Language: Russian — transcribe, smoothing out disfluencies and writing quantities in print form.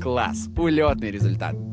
Класс! Улетный результат!